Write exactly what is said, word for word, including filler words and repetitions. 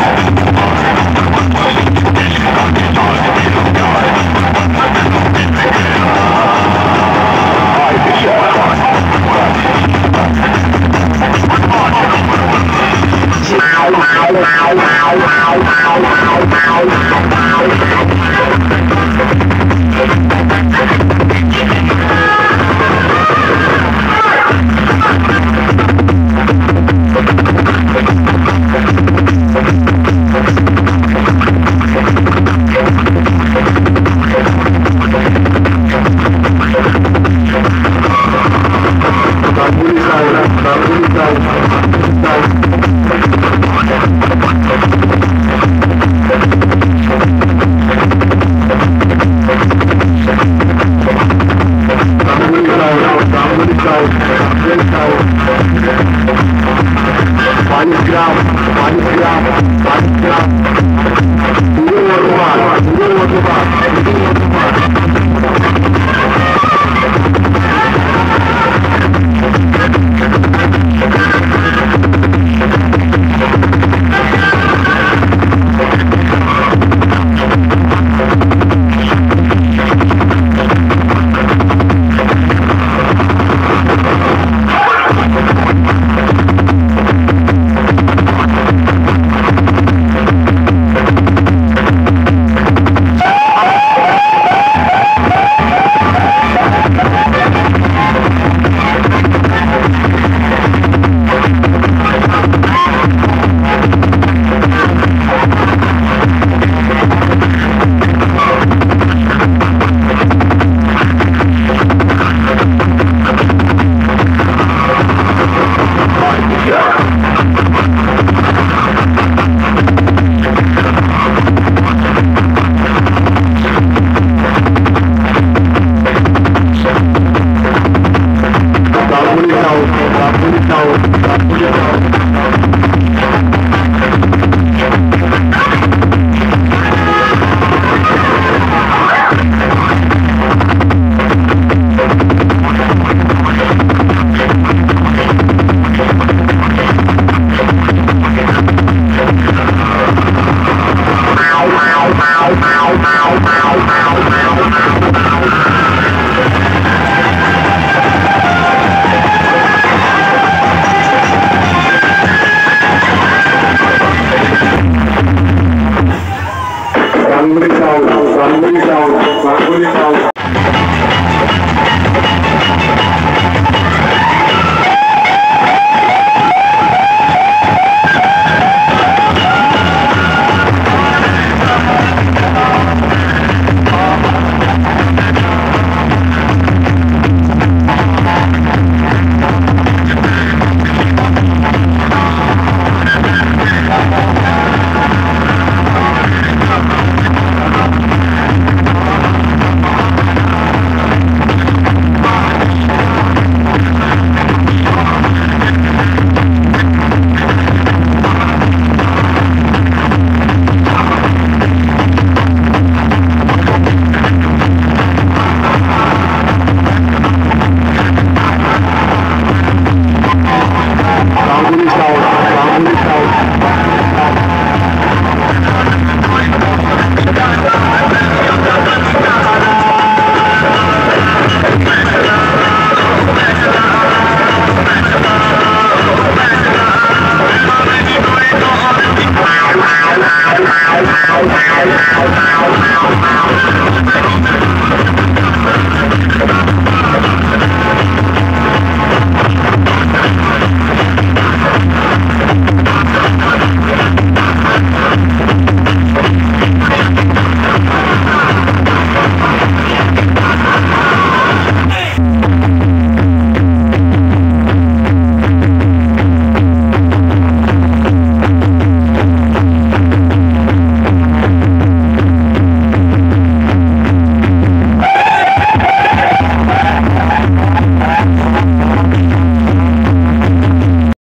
Sangguni tahu, sangguni tahu, sangguni tahu.